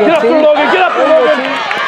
Get up there, Logan. Get up there, Logan.